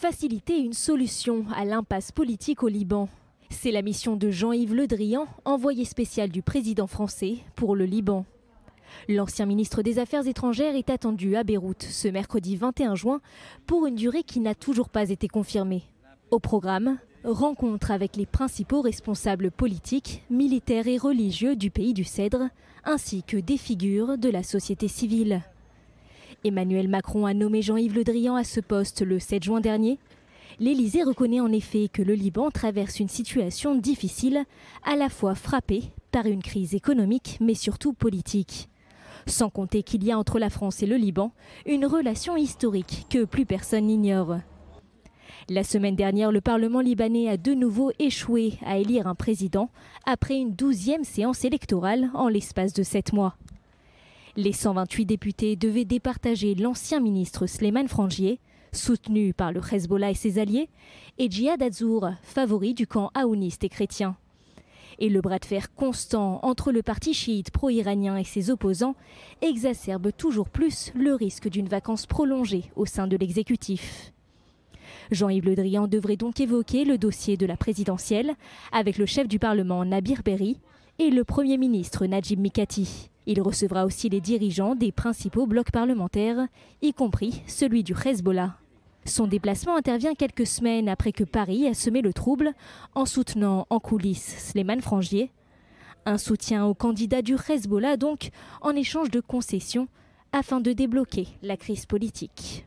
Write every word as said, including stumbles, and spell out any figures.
faciliter une solution à l'impasse politique au Liban. C'est la mission de Jean-Yves Le Drian, envoyé spécial du président français pour le Liban. L'ancien ministre des Affaires étrangères est attendu à Beyrouth ce mercredi vingt et un juin pour une durée qui n'a toujours pas été confirmée. Au programme, rencontre avec les principaux responsables politiques, militaires et religieux du pays du Cèdre, ainsi que des figures de la société civile. Emmanuel Macron a nommé Jean-Yves Le Drian à ce poste le sept juin dernier. L'Élysée reconnaît en effet que le Liban traverse une situation difficile, à la fois frappée par une crise économique mais surtout politique. Sans compter qu'il y a entre la France et le Liban une relation historique que plus personne n'ignore. La semaine dernière, le Parlement libanais a de nouveau échoué à élire un président après une douzième séance électorale en l'espace de sept mois. Les cent vingt-huit députés devaient départager l'ancien ministre Sleiman Frangié, soutenu par le Hezbollah et ses alliés, et Djihad Azour, favori du camp aouniste et chrétien. Et le bras de fer constant entre le parti chiite pro-iranien et ses opposants exacerbe toujours plus le risque d'une vacance prolongée au sein de l'exécutif. Jean-Yves Le Drian devrait donc évoquer le dossier de la présidentielle avec le chef du Parlement Nabih Berri et le Premier ministre Najib Mikati. Il recevra aussi les dirigeants des principaux blocs parlementaires, y compris celui du Hezbollah. Son déplacement intervient quelques semaines après que Paris a semé le trouble en soutenant en coulisses Sleiman Frangié. Un soutien aux candidats du Hezbollah donc, en échange de concessions afin de débloquer la crise politique.